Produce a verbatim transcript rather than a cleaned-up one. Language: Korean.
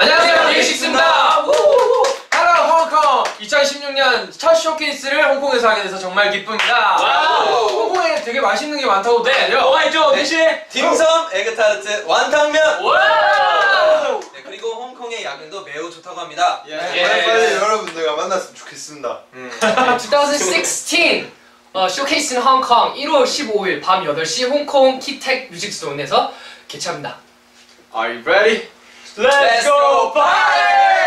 안녕하세요, 데이식스입니다. Hello, 홍콩! 이천십육 년 첫 쇼케이스를 홍콩에서 하게 돼서 정말 기쁩니다. 와우. 홍콩에 되게 맛있는 게 많다고 네, 뭐가 있죠? 대신 딤섬, 에그타르트, 완탕면! 와우. 네, 그리고 홍콩의 야근도 매우 좋다고 합니다. 예. 예. 빨리 빨리 여러분들과 만났으면 좋겠습니다. 음. 이천십육 어, 쇼케이스는 홍콩 일월 십오일 밤 여덟 시 홍콩 키텍 뮤직존에서 개최합니다. Are you ready? Let's go party!